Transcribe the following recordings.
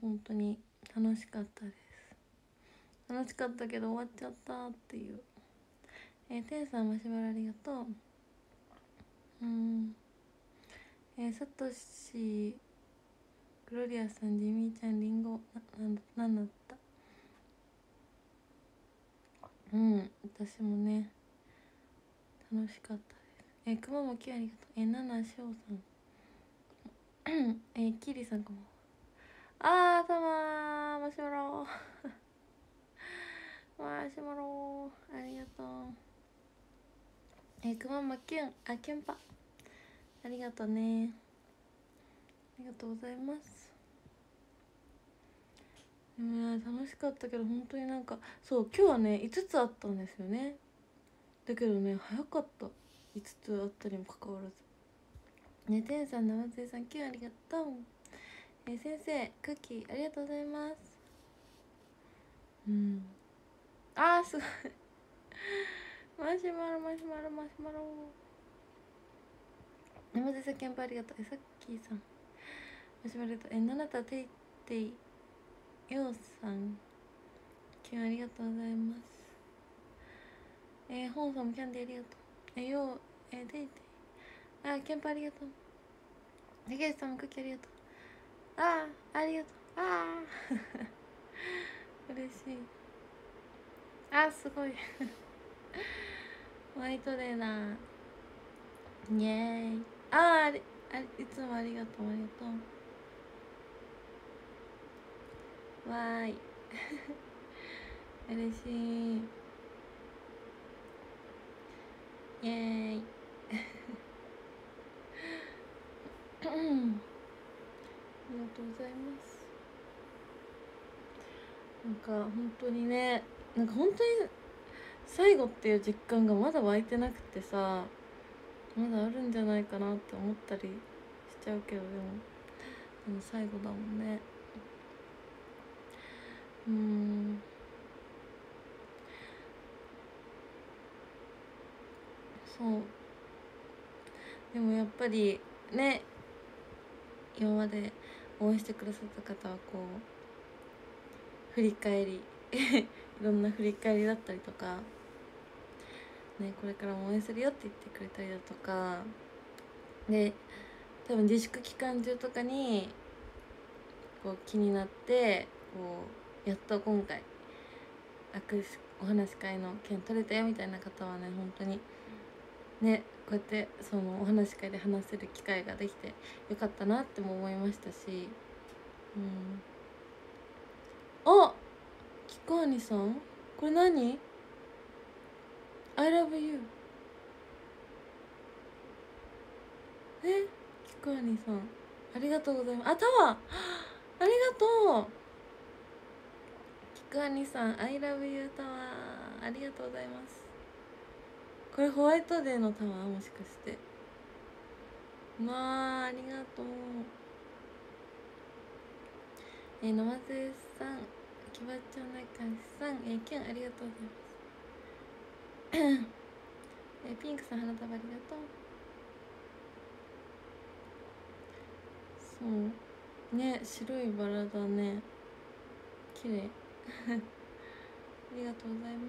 本当に楽しかったです。楽しかったけど終わっちゃったっていう。天さんマシュマロありがとう。サトシグロリアさん、ジミーちゃん、リンゴなんだった。私もね楽しかったです。くまもきありがとう。ななしょうさんきりさん、こんばんは。たまーマシュマロマシュマロありがとう。くままきゅんあきゅんぱありがとうね。ありがとうございます。でもね、楽しかったけど本当になんかそう今日はね5つあったんですよね。だけどね早かった、5つあったにもかかわらずね。てんさん、生つえさん、今日ありがとう。先生クッキーありがとうございます。あーすごいマシュマロマシュマロマシュマロ。生つえさん、キャンプありがとう。さっきーさんマシュマロとななたていていようさん、今日ありがとうございます。ほんさんもキャンディーありがとう。ようデイデイキャンプありがとう。たけしさんもクッキーありがとう。ありがとう。嬉しい。すごいホワイトデーだ。イエーイ。いつもありがとうありがとう。わーい嬉しい。イエーイありがとうございます。なんか本当にね、なんか本当に最後っていう実感がまだ湧いてなくてさ、まだあるんじゃないかなって思ったりしちゃうけど、でも最後だもんね。そうでもやっぱりね、今まで応援してくださった方はこう振り返りいろんな振り返りだったりとか、ね、これからも応援するよって言ってくれたりだとかで、多分自粛期間中とかにこう気になってこうやっと今回お話し会の件取れたよみたいな方はね、本当にねこうやってそのお話し会で話せる機会ができてよかったなっても思いましたし、あっキカーニさん、これ何？ I love you。 キカーニさんありがとうございます。タワーありがとう。アニさん、I love you タワーありがとうございます。これホワイトデーのタワー、もしかして。まあありがとう。のまぜさん、きばちょなかしさん、きゅんありがとうございますピンクさん、花束ありがとう。そうね、白いバラだね、綺麗ありがとうございま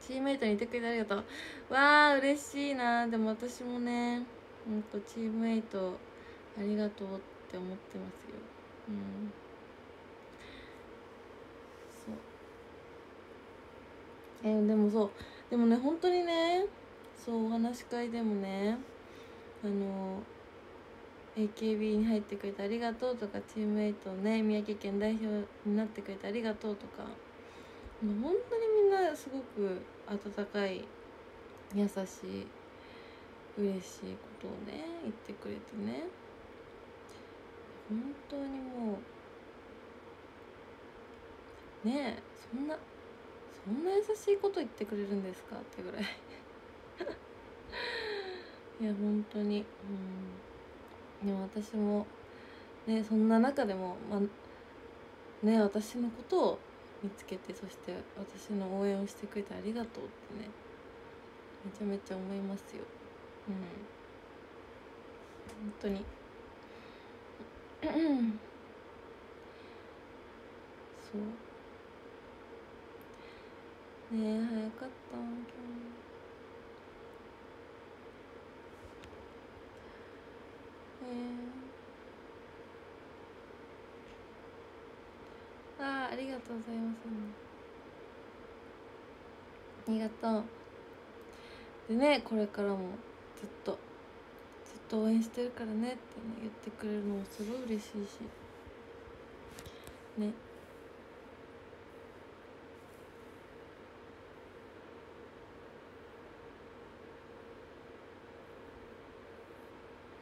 す。チームメイトにいてくれてありがとう。わー嬉しいな。でも私もねほんとチームメイトありがとうって思ってますよ。そうでもそうでもね本当にね、そうお話し会でもね、AKB に入ってくれてありがとうとか、チームメイトね宮城県代表になってくれてありがとうとか、もう本当にみんなすごく温かい、優しい、嬉しいことをね言ってくれてね、本当にもうねえそんな優しいこと言ってくれるんですかってぐらいいや本当にでも私も、ね、そんな中でも、ね、私のことを見つけて、そして私の応援をしてくれてありがとうってねめちゃめちゃ思いますよ。本当にそうねえ、早かった今日。ああ、ありがとうございます。ありがとう。でね、これからもずっと応援してるからねって、ね、言ってくれるのもすごい嬉しいしね。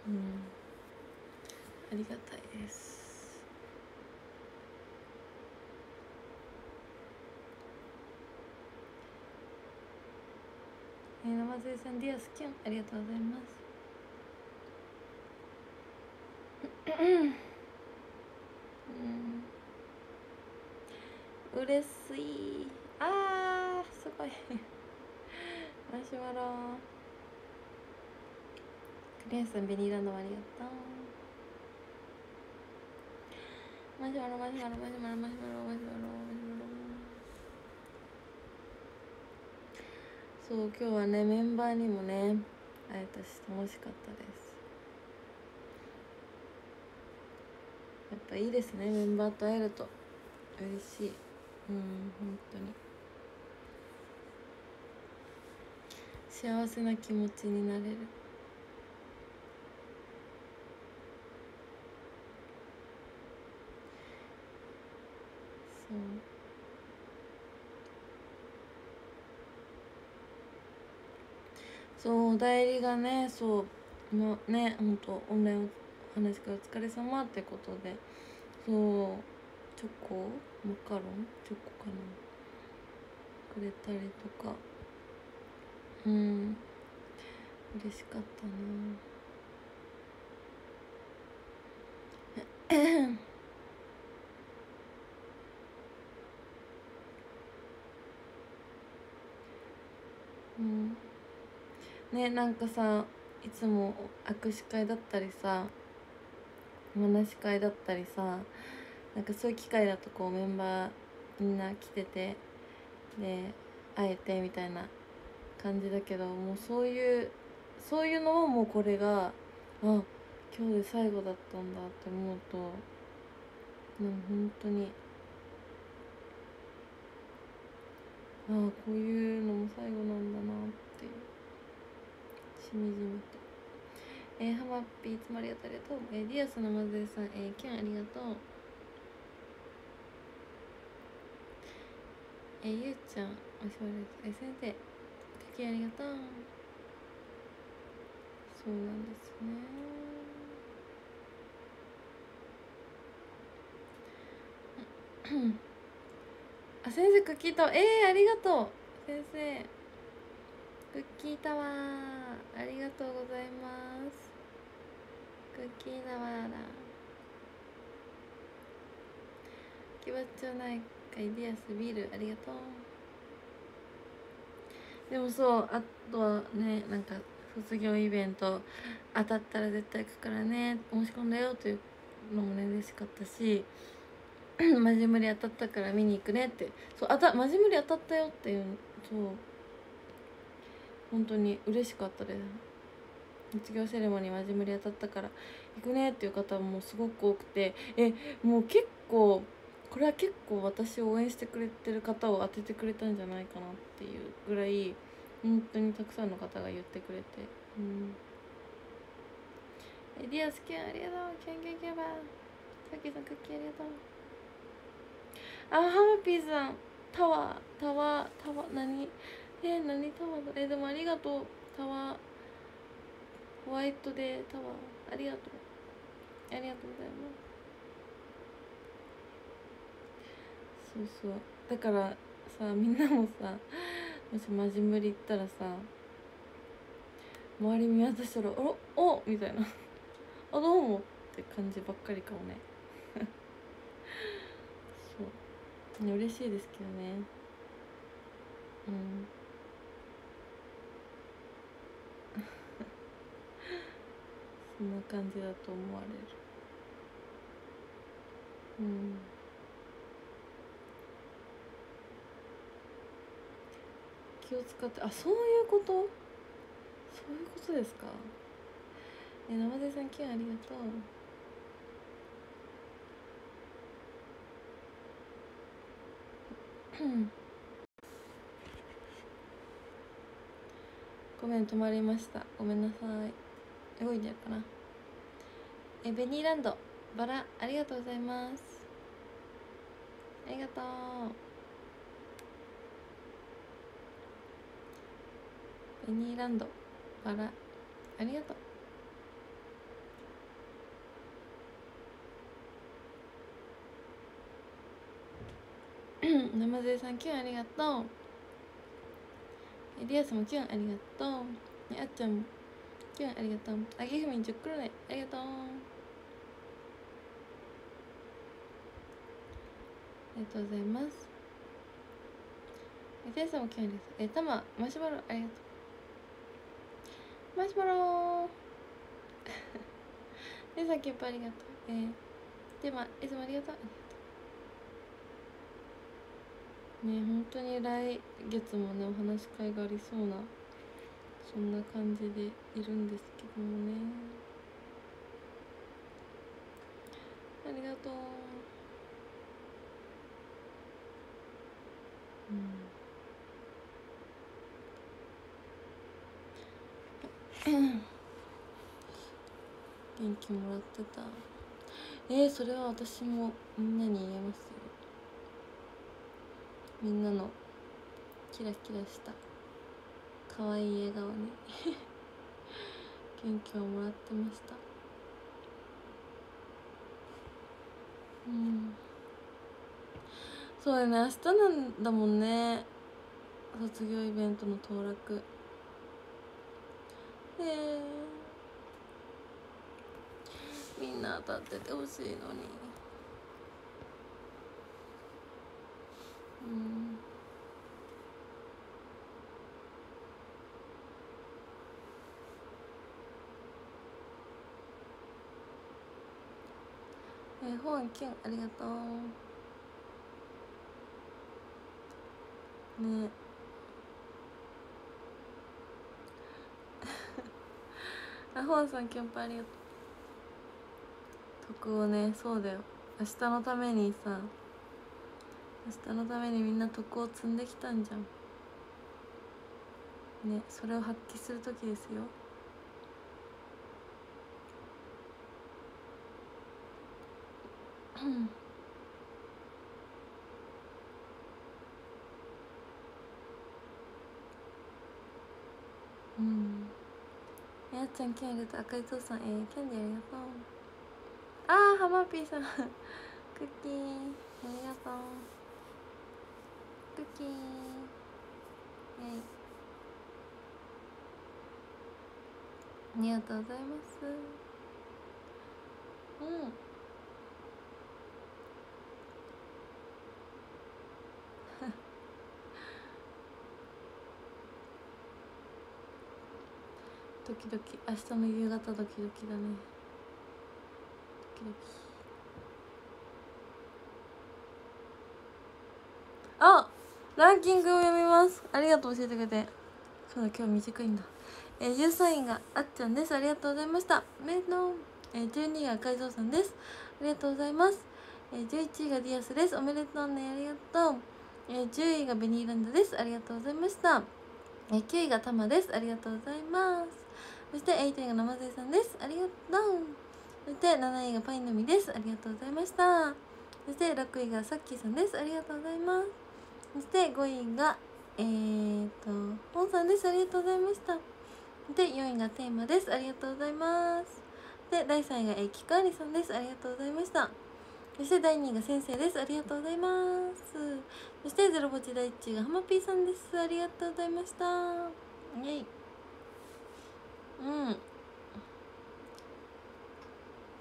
うん、ありがたいです。生瀬さん、ディアスキュン、ありがとうございます。うれしい。あー、すごいマシュマロ。クレンさん、ベニーランドもありがとう。マシュマロマシュマロマシュマロマシュマロマシュマロマシュマロ。そう、今日はね、メンバーにもね会えたし楽しかったです。やっぱいいですね、メンバーと会えると嬉しい。うん、本当に幸せな気持ちになれる。そう、そう、お代理がね、そうのね、本当オンラインお話からお疲れ様ってことで、そう、チョコマカロン、チョコかな、くれたりとか、うん、嬉しかったなうんね、なんかさ、いつも握手会だったりさ、お話し会だったりさ、なんかそういう機会だとこうメンバーみんな来てて、で会えてみたいな感じだけど、もうそういうのをもうこれが、あ、今日で最後だったんだって思うと、なんか本当に、ああ、こういうのも最後なんだなっていう、しみじみと。ハマッピー、いつもありがとう、ありがとう。ディアスのまずえさん、キュン、ありがとう。ゆうちゃん、おしばれです。先生、敵ありがとう。そうなんですね。あ、先生、クッキータワー、ありがとう。先生、クッキータワー、ありがとうございます。クッキータワーだ。気持ちない。アイディアスビール、ありがとう。でもそう、あとはね、なんか卒業イベント当たったら絶対行くからね、申し込んだよというのもね嬉しかったしマジ無理当たったから見に行くねって、そう、マジ無理当たったよっていう、そう、本当に嬉しかったです。卒業セレモニーマジ無理当たったから行くねっていう方もすごく多くて、もう結構、これは結構私を応援してくれてる方を当ててくれたんじゃないかなっていうぐらい、本当にたくさんの方が言ってくれて、うん。ディアスキュン、ありがとう。キュンキュンキュンバー。さっきさん、クッキー、ありがとう。あ、ハムピーさん、タワー、何タワーだ。でもありがとう。タワー、ホワイトでタワー、ありがとう。ありがとうございます。そうそう、だからさ、みんなもさ、もしマジ無理行ったらさ、周り見渡したら「おみたいな「あ、どうも」って感じばっかりかもねそうね、嬉しいですけどね。うん、そんな感じだと思われる。うん、気を使って、あ、そういうこと、そういうことですか。生瀬さん、キュンありがとう。ごめん、止まりました。ごめんなさい。動いてるかな。ベニーランドバラ、ありがとうございます。ありがとう。ベニーランドバラ、ありがとう。生瀬さん、キュンありがとう。リアスもキュンありがとう。あっちゃんもキュンありがとう。あげふみん10くらいありがとう。ありがとうございます。リアスもキュンありがとう。たま、マシュマロありがとう。マシュマロでさんキュンパありがとう。でま、いつもありがとう。ね、本当に来月もね、お話し会がありそうな、そんな感じでいるんですけどもね。ありがとう。元気もらってた。それは私もみんなに言えますよ。みんなのキラキラした可愛い笑顔に元気をもらってました。そうだね、明日なんだもんね、卒業イベントの当落。みんな当たっててほしいのに。ホアンキュンありがとうね。ホアンさん、キュンパありがとう。徳をね、そうだよ、明日のためにさ、明日のためにみんな徳を積んできたんじゃんね。それを発揮する時ですよ。やっちゃん、キュンありがとう。あかりとうさん、キャンディーありがとう。あー、はまぴーさんクッキーありがとう。クッキー、ありがとうございます。ドキドキ、明日の夕方ドキドキだね。ドキドキ。あ、ランキングを読みます。ありがとう、教えてくれて。そうだ、今日短いんだ。13位があっちゃんです。ありがとうございました。12位が海蔵さんです。ありがとうございます。11位がディアスです。おめでとうね、ありがとう。10位がベニーランドです。ありがとうございました。9位がタマです。ありがとうございます。そして8位が生瀬さんです。ありがとう。そして7位がパイの実です。ありがとうございました。そして6位がさっきーさんです。ありがとうございます。そして5位がポンさんです。ありがとうございました。で4位がテーマです。ありがとうございます。で第3位がきかありさんです。ありがとうございました。そして第2位が先生です。ありがとうございます。そしてゼロぼち第1位がはまぴーさんです。ありがとうございました。イェイ。本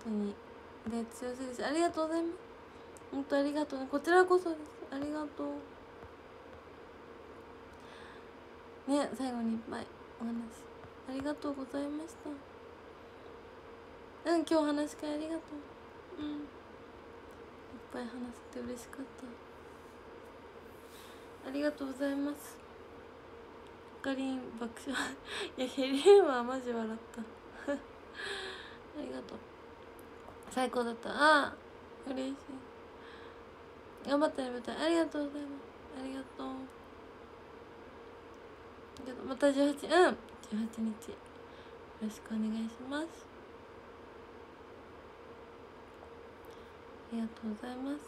当にで強すぎし、ありがとうございます。本当ありがとうね。こちらこそです。ありがとうね、最後にいっぱいお話ありがとうございました。今日お話し会ありがとう。いっぱい話せて嬉しかった。ありがとうございます。かりん爆笑いやヘレンはマジ笑ったありがとう、最高だった。あー嬉しい、頑張ったね舞台、ありがとうございます、ありがとう。また18、うん、18日よろしくお願いします。ありがとうございます。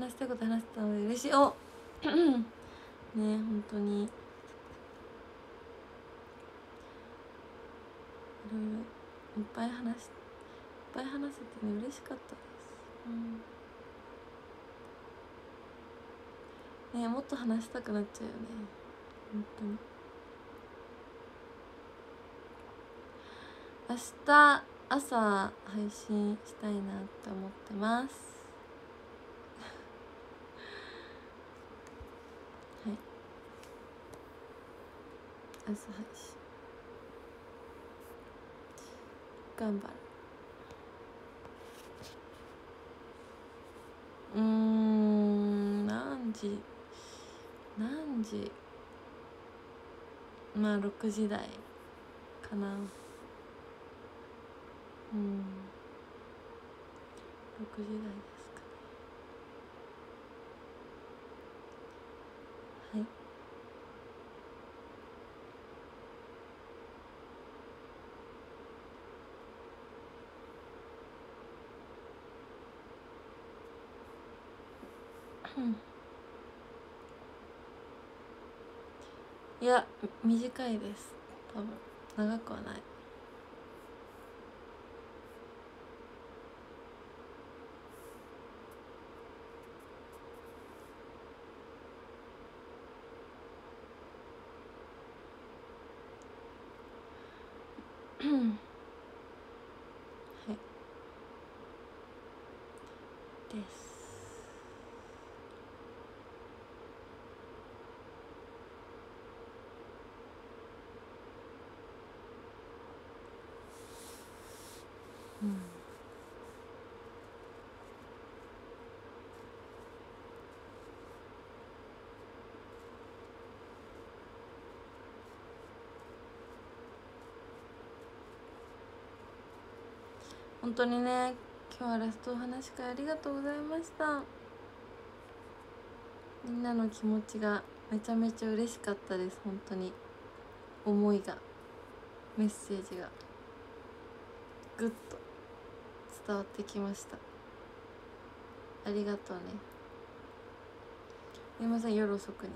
話したいこと話したので嬉しい。おねえ本当にいろいろいっぱい話せてね嬉しかったです。うん、ねえもっと話したくなっちゃうよね本当に。明日朝配信したいなって思ってます朝配信頑張る。何時まあ6時台かな。うん6時台ですかね。はい、いや短いです多分、長くはない。はいです。本当にね今日はラストお話会ありがとうございました。みんなの気持ちがめちゃめちゃ嬉しかったです本当に。思いがメッセージがグッと伝わってきました。ありがとうね、すいません夜遅くに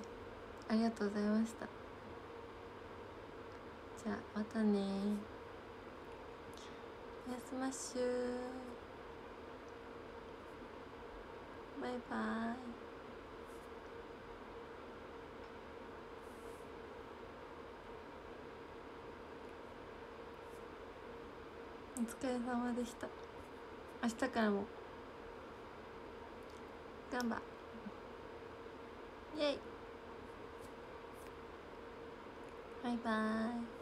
ありがとうございました。じゃあまたねー、おやすましゅー、バイバーイ。お疲れ様でした。明日からも頑張イエイ、バイバーイ。